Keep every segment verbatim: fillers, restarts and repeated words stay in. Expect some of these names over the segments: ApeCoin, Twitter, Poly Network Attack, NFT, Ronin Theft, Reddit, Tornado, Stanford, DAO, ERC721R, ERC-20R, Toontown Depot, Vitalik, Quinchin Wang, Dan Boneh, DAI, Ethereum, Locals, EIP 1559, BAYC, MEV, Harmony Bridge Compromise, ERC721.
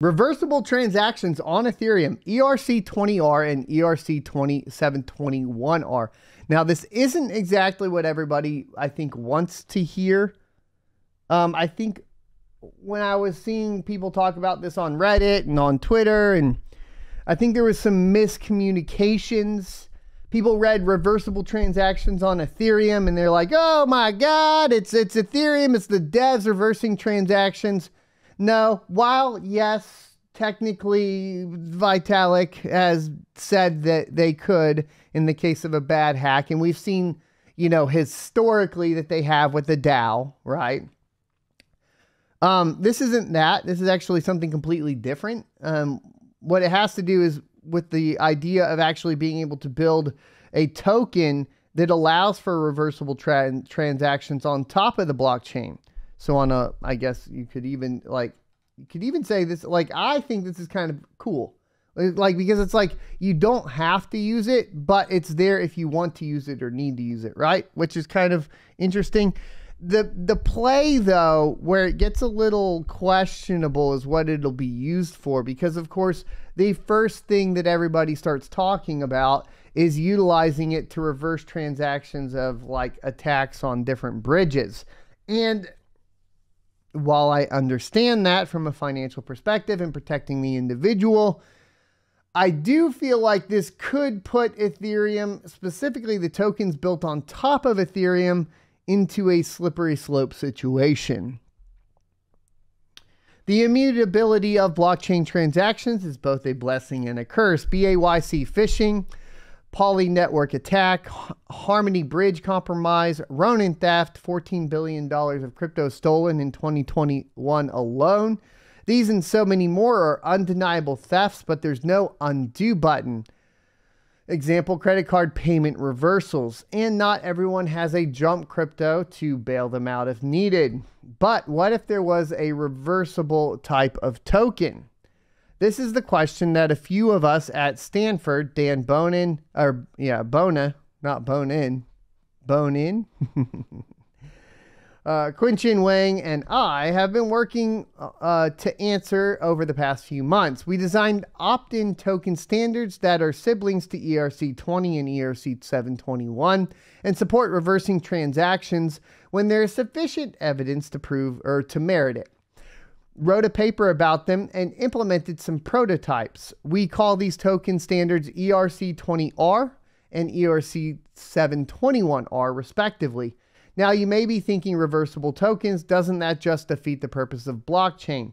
Reversible transactions on Ethereum, E R C twenty R and E R C seven twenty-one R. Now, this isn't exactly what everybody, I think, wants to hear. Um, I think when I was seeing people talk about this on Reddit and on Twitter, and I think there was some miscommunications. People read reversible transactions on Ethereum, and they're like, oh my God, it's, it's Ethereum, it's the devs reversing transactions. No, while yes, technically Vitalik has said that they could in the case of a bad hack, and we've seen, you know, historically that they have with the DAO, right? Um, this isn't that. This is actually something completely different. Um, what it has to do is with the idea of actually being able to build a token that allows for reversible tra- transactions on top of the blockchain. So on a, I guess you could even like, you could even say this, like, I think this is kind of cool. Like, because it's like, you don't have to use it, but it's there if you want to use it or need to use it, right? Which is kind of interesting. The, the play though, where it gets a little questionable is what it'll be used for, because of course, the first thing that everybody starts talking about is utilizing it to reverse transactions of like attacks on different bridges. And while I understand that from a financial perspective and protecting the individual, I do feel like this could put Ethereum, specifically the tokens built on top of Ethereum, into a slippery slope situation. The immutability of blockchain transactions is both a blessing and a curse. B A Y C phishing, Poly Network Attack, Harmony Bridge Compromise, Ronin Theft, fourteen billion dollars of crypto stolen in twenty twenty-one alone. These and so many more are undeniable thefts, but there's no undo button. Example, credit card payment reversals. And not everyone has a jump crypto to bail them out if needed. But what if there was a reversible type of token? This is the question that a few of us at Stanford, Dan Boneh, or yeah, Boneh, not Bonin, Bonin, uh, Quinchin Wang and I have been working uh, to answer over the past few months. We designed opt-in token standards that are siblings to E R C twenty and E R C seven twenty-one and support reversing transactions when there is sufficient evidence to prove or to merit it. Wrote a paper about them and implemented some prototypes. We call these token standards E R C twenty R and E R C seven twenty-one R respectively. Now you may be thinking reversible tokens, doesn't that just defeat the purpose of blockchain?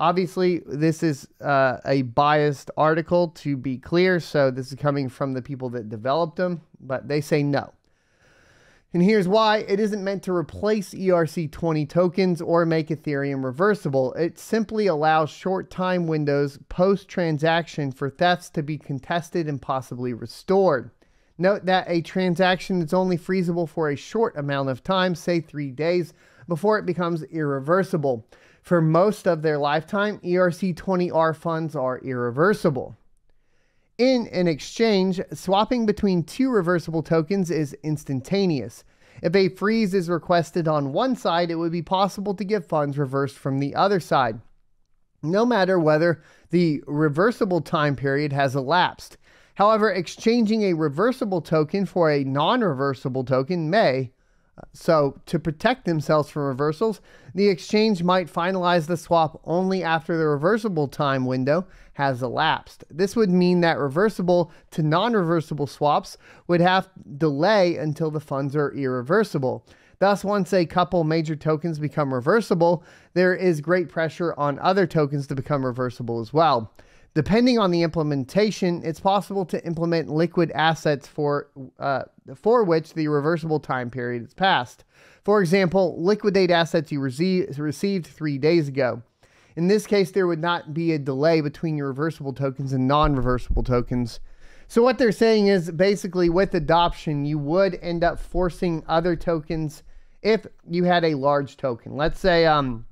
Obviously this is uh, a biased article to be clear, so this is coming from the people that developed them, but they say no. And here's why. It isn't meant to replace E R C twenty tokens or make Ethereum reversible. It simply allows short time windows post-transaction for thefts to be contested and possibly restored. Note that a transaction is only freezable for a short amount of time, say three days, before it becomes irreversible. For most of their lifetime, E R C twenty R funds are irreversible. In an exchange, swapping between two reversible tokens is instantaneous. If a freeze is requested on one side, it would be possible to get funds reversed from the other side, no matter whether the reversible time period has elapsed. However, exchanging a reversible token for a non-reversible token may. So, to protect themselves from reversals, the exchange might finalize the swap only after the reversible time window has elapsed. This would mean that reversible to non-reversible swaps would have to delay until the funds are irreversible. Thus, once a couple major tokens become reversible, there is great pressure on other tokens to become reversible as well. Depending on the implementation, it's possible to implement liquid assets for, uh, for which the reversible time period is passed. For example, liquidate assets you rece- received three days ago. In this case, there would not be a delay between your reversible tokens and non-reversible tokens. So what they're saying is basically with adoption, you would end up forcing other tokens if you had a large token. Let's say... Um,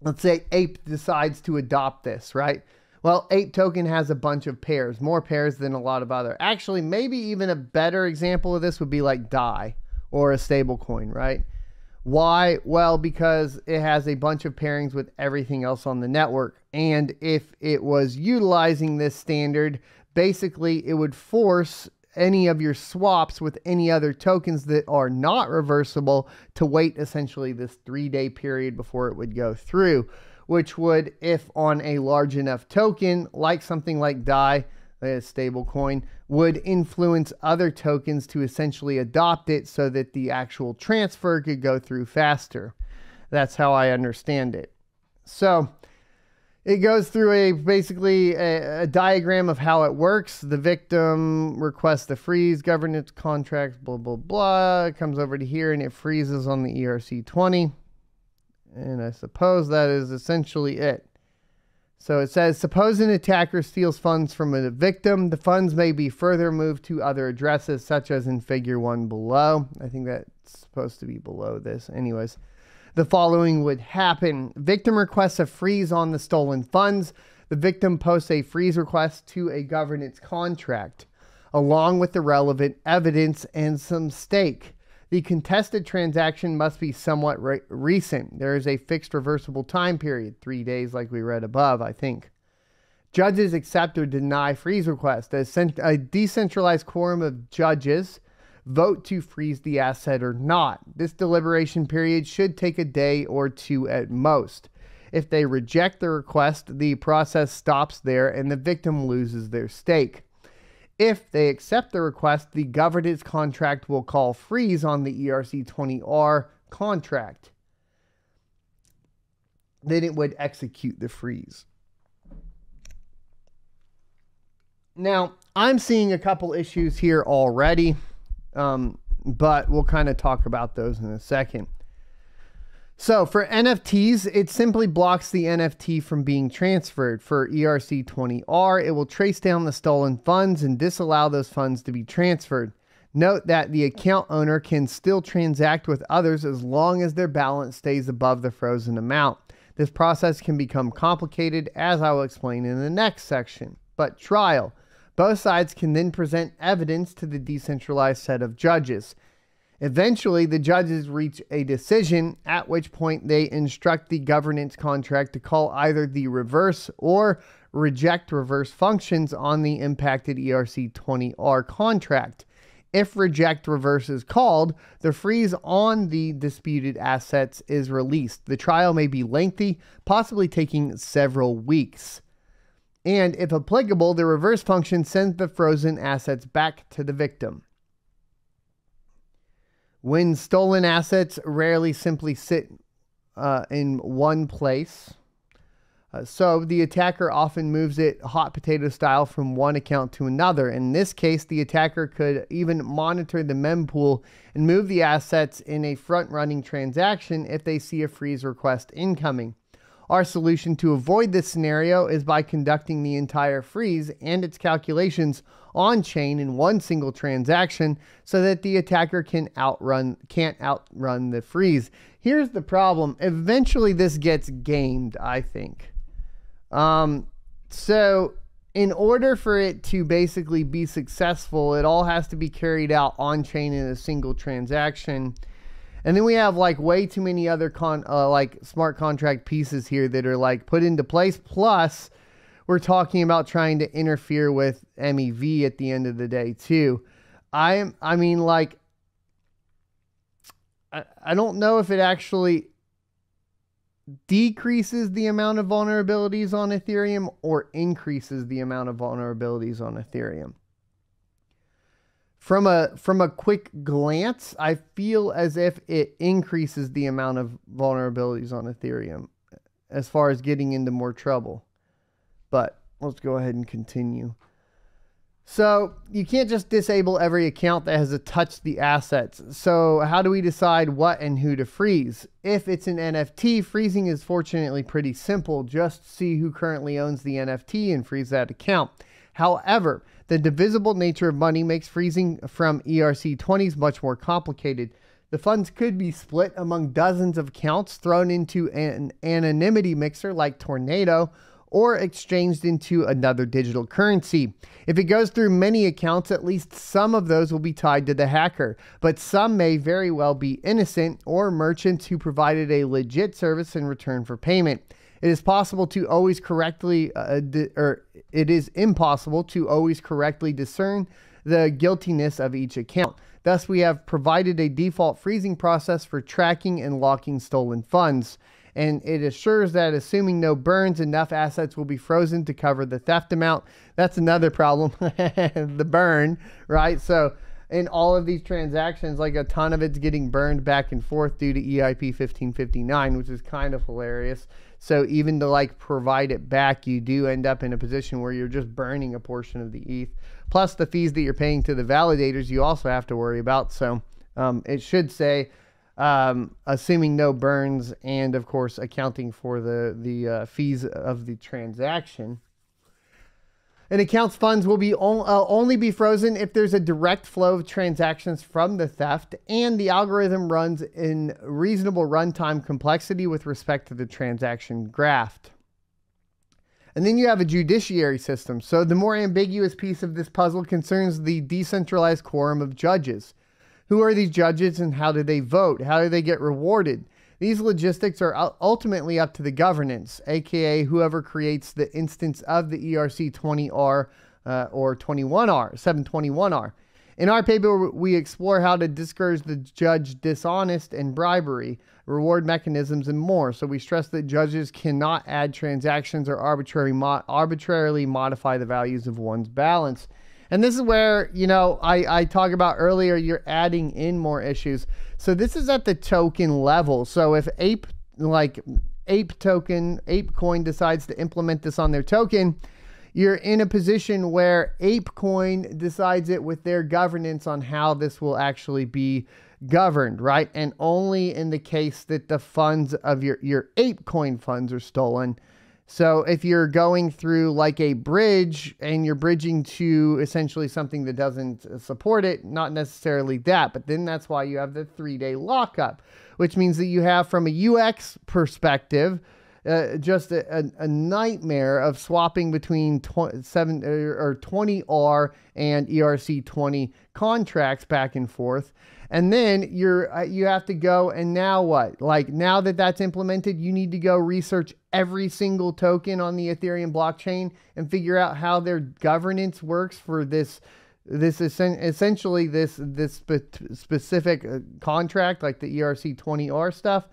Let's say Ape decides to adopt this, right? Well, Ape token has a bunch of pairs, more pairs than a lot of other. Actually, maybe even a better example of this would be like D A I or a stablecoin, right? Why? Well, because it has a bunch of pairings with everything else on the network. And if it was utilizing this standard, basically it would force any of your swaps with any other tokens that are not reversible to wait essentially this three-day period before it would go through, which would, if on a large enough token, like something like D A I, a stable coin, would influence other tokens to essentially adopt it so that the actual transfer could go through faster. That's how I understand it. So it goes through a basically a, a diagram of how it works. The victim requests the freeze, governance contract, blah, blah, blah. It comes over to here and it freezes on the E R C twenty. And I suppose that is essentially it. So it says, suppose an attacker steals funds from a victim. The funds may be further moved to other addresses, such as in figure one below. I think that's supposed to be below this. Anyways, the following would happen. Victim requests a freeze on the stolen funds. The victim posts a freeze request to a governance contract, along with the relevant evidence and some stake. The contested transaction must be somewhat re recent. There is a fixed reversible time period, three days like we read above, I think. Judges accept or deny freeze requests. A, a decentralized quorum of judges vote to freeze the asset or not. This deliberation period should take a day or two at most. If they reject the request, the process stops there and the victim loses their stake. If they accept the request, the governance contract will call freeze on the E R C twenty R contract. Then it would execute the freeze. Now, I'm seeing a couple issues here already, um, but we'll kind of talk about those in a second. So for N F Ts, it simply blocks the N F T from being transferred. For E R C twenty R, it will trace down the stolen funds and disallow those funds to be transferred. Note that the account owner can still transact with others as long as their balance stays above the frozen amount. This process can become complicated, as I will explain in the next section. But trial. Both sides can then present evidence to the decentralized set of judges. Eventually, the judges reach a decision, at which point they instruct the governance contract to call either the reverse or reject reverse functions on the impacted E R C twenty R contract. If reject reverse is called, the freeze on the disputed assets is released. The trial may be lengthy, possibly taking several weeks. And if applicable, the reverse function sends the frozen assets back to the victim. When stolen assets rarely simply sit uh, in one place, uh, so the attacker often moves it hot potato style from one account to another. In this case, the attacker could even monitor the mempool and move the assets in a front-running transaction if they see a freeze request incoming. Our solution to avoid this scenario is by conducting the entire freeze and its calculations on-chain in one single transaction so that the attacker can outrun, can't outrun the freeze. Here's the problem. Eventually, this gets gamed, I think. Um, so in order for it to basically be successful, it all has to be carried out on-chain in a single transaction. And then we have like way too many other con uh, like smart contract pieces here that are like put into place. Plus, we're talking about trying to interfere with M E V at the end of the day too. I I mean like I, I don't know if it actually decreases the amount of vulnerabilities on Ethereum or increases the amount of vulnerabilities on Ethereum. From a, from a quick glance, I feel as if it increases the amount of vulnerabilities on Ethereum as far as getting into more trouble. But let's go ahead and continue. So you can't just disable every account that has touched the assets. So how do we decide what and who to freeze? If it's an N F T, freezing is fortunately pretty simple. Just see who currently owns the N F T and freeze that account. However, the divisible nature of money makes freezing from E R C twenties much more complicated. The funds could be split among dozens of accounts, thrown into an anonymity mixer like Tornado, or exchanged into another digital currency. If it goes through many accounts, at least some of those will be tied to the hacker, but some may very well be innocent or merchants who provided a legit service in return for payment. It is possible to always correctly, uh, or it is impossible to always correctly discern the guiltiness of each account. Thus, we have provided a default freezing process for tracking and locking stolen funds. And it assures that, assuming no burns, enough assets will be frozen to cover the theft amount. That's another problem, the burn, right? So in all of these transactions, like a ton of it's getting burned back and forth due to E I P fifteen fifty-nine, which is kind of hilarious. So even to like provide it back, you do end up in a position where you're just burning a portion of the E T H. Plus the fees that you're paying to the validators, you also have to worry about. So um, it should say, Um, assuming no burns and, of course, accounting for the, the uh, fees of the transaction. An account's funds will be on, uh, only be frozen if there's a direct flow of transactions from the theft, and the algorithm runs in reasonable runtime complexity with respect to the transaction graft. And then you have a judiciary system. So the more ambiguous piece of this puzzle concerns the decentralized quorum of judges. Who are these judges and how do they vote? How do they get rewarded? These logistics are ultimately up to the governance, aka whoever creates the instance of the E R C twenty R uh, or twenty-one R, seven twenty-one R. In our paper, we explore how to discourage the judge dishonest and bribery, reward mechanisms, and more. So we stress that judges cannot add transactions or arbitrary mo- arbitrarily modify the values of one's balance. And this is where, you know, I, I talk about earlier, you're adding in more issues. So this is at the token level. So if Ape, like Ape token, ApeCoin decides to implement this on their token, you're in a position where ApeCoin decides it with their governance on how this will actually be governed, right? And only in the case that the funds of your, your ApeCoin funds are stolen. So if you're going through like a bridge and you're bridging to essentially something that doesn't support it, not necessarily that, but then that's why you have the three-day lockup, which means that you have from a U X perspective, uh, just a, a, a nightmare of swapping between twenty-seven or twenty R and E R C twenty contracts back and forth. And then you're, uh, you have to go and now what? Like now that that's implemented, you need to go research every single token on the Ethereum blockchain and figure out how their governance works for this, this essen essentially this, this spe specific uh, contract, like the E R C twenty R stuff.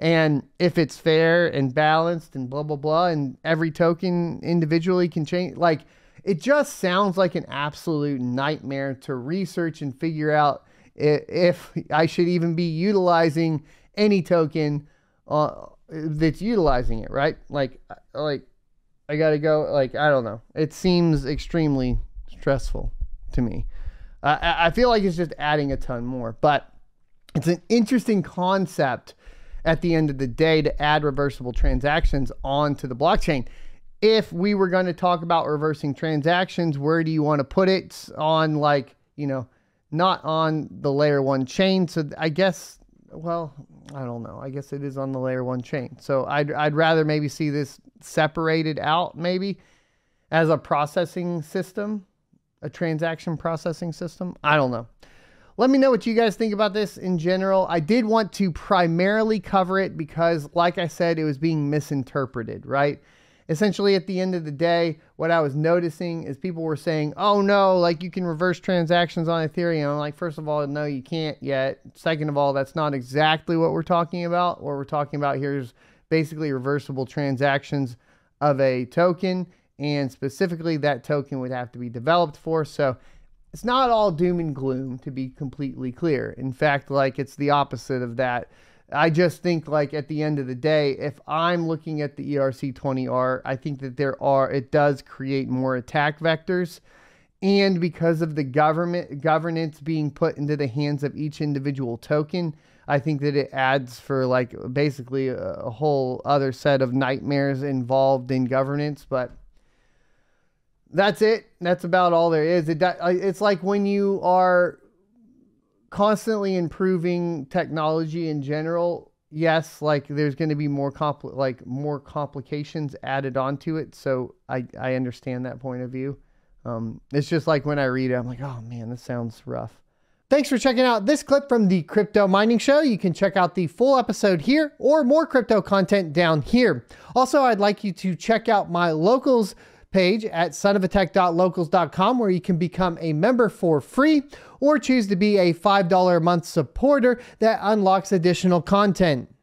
And if it's fair and balanced and blah, blah, blah, and every token individually can change, like it just sounds like an absolute nightmare to research and figure out if I should even be utilizing any token uh, that's utilizing it, right? Like, like I gotta go, like, I don't know. It seems extremely stressful to me. Uh, I feel like it's just adding a ton more, but it's an interesting concept at the end of the day to add reversible transactions onto the blockchain. If we were gonna talk about reversing transactions, where do you wanna put it on, like, you know, not on the layer one chain. So I guess, well, I don't know. I guess it is on the layer one chain. So I'd, I'd rather maybe see this separated out maybe as a processing system, a transaction processing system. I don't know. Let me know what you guys think about this in general. I did want to primarily cover it because, like I said, it was being misinterpreted, right? Essentially, at the end of the day, what I was noticing is people were saying, oh no, like you can reverse transactions on Ethereum. I'm like, first of all, no, you can't yet. Second of all, that's not exactly what we're talking about. What we're talking about here is basically reversible transactions of a token, and specifically that token would have to be developed for. So it's not all doom and gloom, to be completely clear. In fact, like it's the opposite of that. I just think, like, at the end of the day, if I'm looking at the E R C twenty R, I think that there are, it does create more attack vectors. And because of the government governance being put into the hands of each individual token, I think that it adds for, like, basically a, a whole other set of nightmares involved in governance. But that's it. That's about all there is. It, it's like when you are constantly improving technology in general, yes, like there's going to be more compli like more complications added onto it. So I, I understand that point of view. Um, it's just like when I read it, I'm like, oh man, this sounds rough. Thanks for checking out this clip from the Crypto Mining Show. You can check out the full episode here or more crypto content down here. Also, I'd like you to check out my locals page at son of a tech dot locals dot com, where you can become a member for free or choose to be a five dollar a month supporter that unlocks additional content.